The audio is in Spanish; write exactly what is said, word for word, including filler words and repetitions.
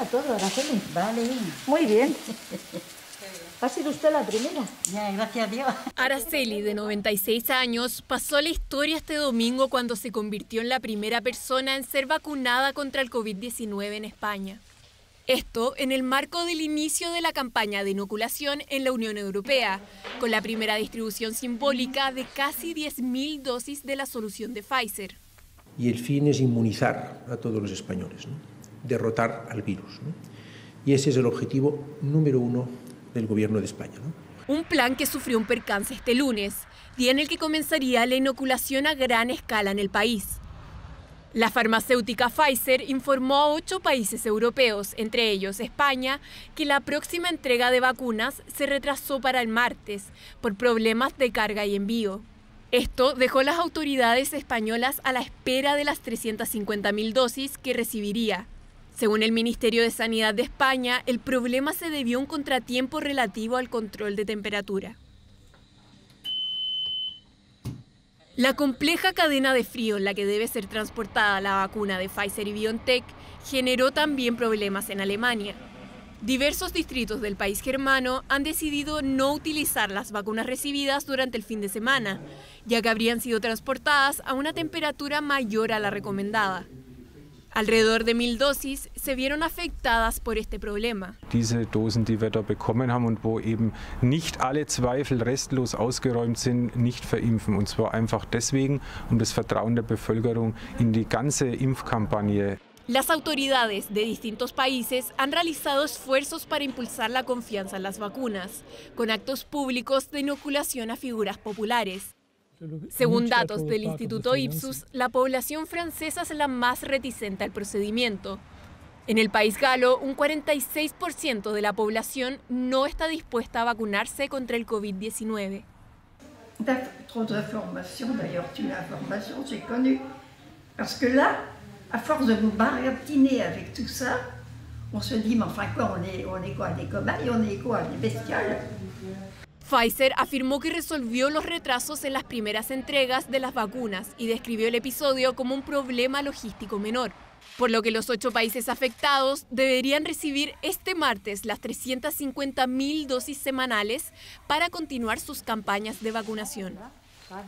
A todo, Araceli. Vale. Muy bien. Ha sido usted la primera. Ya, gracias a Dios. Araceli, de noventa y seis años, pasó a la historia este domingo cuando se convirtió en la primera persona en ser vacunada contra el COVID diecinueve en España. Esto en el marco del inicio de la campaña de inoculación en la Unión Europea, con la primera distribución simbólica de casi diez mil dosis de la solución de Pfizer. Y el fin es inmunizar a todos los españoles, ¿no? Derrotar al virus, ¿no? Y ese es el objetivo número uno del Gobierno de España, ¿no? Un plan que sufrió un percance este lunes, día en el que comenzaría la inoculación a gran escala en el país. La farmacéutica Pfizer informó a ocho países europeos, entre ellos España, que la próxima entrega de vacunas se retrasó para el martes por problemas de carga y envío. Esto dejó a las autoridades españolas a la espera de las trescientas cincuenta mil dosis que recibiría. Según el Ministerio de Sanidad de España, el problema se debió a un contratiempo relativo al control de temperatura. La compleja cadena de frío en la que debe ser transportada la vacuna de Pfizer y BioNTech generó también problemas en Alemania. Diversos distritos del país germano han decidido no utilizar las vacunas recibidas durante el fin de semana, ya que habrían sido transportadas a una temperatura mayor a la recomendada. Alrededor de mil dosis se vieron afectadas por este problema. Diese Dosen, die wir da bekommen haben und wo eben nicht alle Zweifel restlos ausgeräumt sind, nicht verimpfen. Und zwar einfach deswegen, um das Vertrauen der Bevölkerung in die ganze Impfkampagne. Las autoridades de distintos países han realizado esfuerzos para impulsar la confianza en las vacunas, con actos públicos de inoculación a figuras populares. Según datos del Instituto Ipsus, la población francesa es la más reticente al procedimiento. En el país galo, un cuarenta y seis por ciento de la población no está dispuesta a vacunarse contra el COVID diecinueve. Pfizer afirmó que resolvió los retrasos en las primeras entregas de las vacunas y describió el episodio como un problema logístico menor, por lo que los ocho países afectados deberían recibir este martes las trescientas cincuenta mil dosis semanales para continuar sus campañas de vacunación.